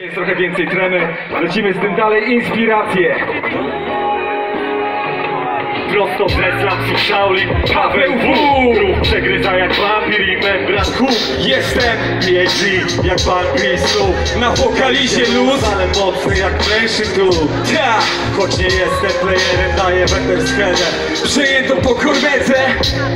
Jest trochę więcej tremy, lecimy z tym dalej, inspiracje. Prosto z Reslamsu Shaolin, Paweł Wu. Ruch przegryza jak wampir i membran huk. Jestem B.A.G. jak pan Christu. Na wokalizie luz, ale mocny jak mężczyzn tu. Choć nie jestem playerem, daję weter scenę. Przyjęto po kurwece.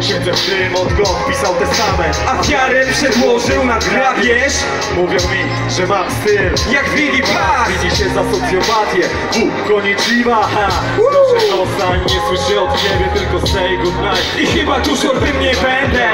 Siedzę w tym, odgłos pisał te same. A wiarę przedłożył na grabież. Mówią mi, że mam styl jak Vidi Paz. Widzi się za socjopatię. Wu, konnichiwa. Dobrze dostań, nie słyszy od ciebie, tylko say good night. I chyba tu szortem nie będę.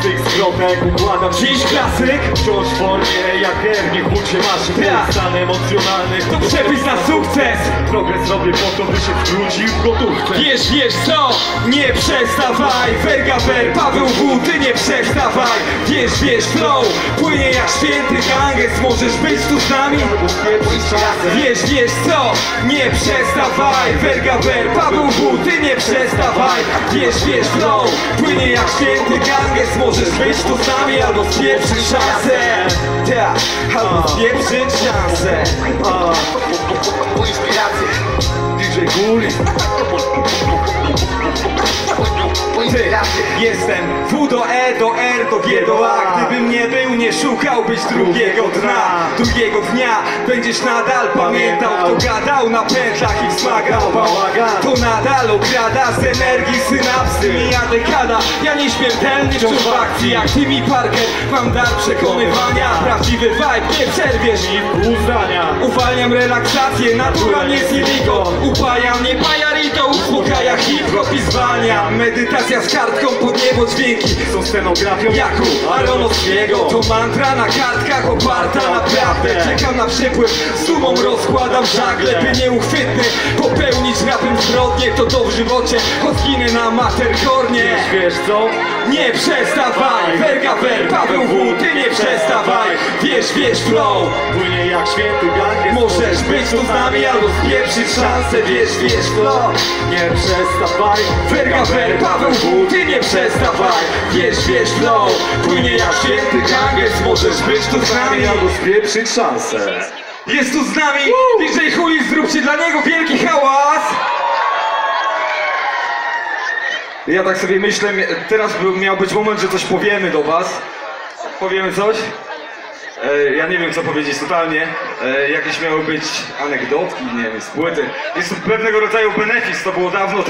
Z tych skrotek układam dziś klasyk. Wciąż w formie jak R, niech Bóg się maszy. Stan emocjonalny to przepis na sukces. Progres robię po to, by się wrócił w gotówce. Wiesz co? Nie przestawaj. Wergawer, Paweł Wu, ty nie przestawaj. Wiesz flow, płynie jak święty ganges. Możesz być tu z nami? Wiesz co? Nie przestawaj. Wergawer, Paweł Wu, ty nie przestawaj. Wiesz flow, płynie jak święty ganges. Możesz być tu z nami albo spieprzyć szansę. Albo spieprzyć szansę. Inspiracje DJ Guli. Jestem W do E do R do G do A. Gdybym nie był, nie szukałbyś drugiego dna. Drugiego dnia będziesz nadal pamiętał, kto gadał na pętlach i wzmagał. To nadal okrada z energii synapsy. Mija dekada, ja nieśmiertelny wciąż w akcji. Jak Timmy Parker mam dar przekonywania. Prawdziwy vibe nie przerwiesz i pół zdania. Uwalniam relaksację, naturalnie siliko. Upajam, nie pajarito, uspokaja hip-hop i zwalnia. Medytacja z kartką pod niebo dźwięki są scenografią Jaku Aronowskiego. To mantra na kartkach oparta na prawdę. Czekam na przypływ, z dumą rozkładam żagle, by nieuchwytny popełnić rapem zbrodnie. To do w żywocie, choć zginę na materkornie. Wiesz co? Nie przestawaj. Wergawer, Paweł Wu, ty nie przestawaj. Wiesz flow, płynie jak święty ganges. Możesz być tu z nami albo spieprzyć szansę. Wiesz flow, nie przestawaj. Wergawer, Paweł Wu, ty nie przestawaj. Wiesz flow, płynie jak święty ganges. Możesz być tu z nami albo spieprzyć szansę. Jest tu z nami DJ Hulis, zróbcie dla niego wielki hałas. Ja tak sobie myślę, teraz miał być moment, że coś powiemy do was. Powiemy coś? Ja nie wiem co powiedzieć totalnie. Jakieś miały być anegdotki, nie wiem, z płyty. Jest to pewnego rodzaju benefis, to było dawno temu.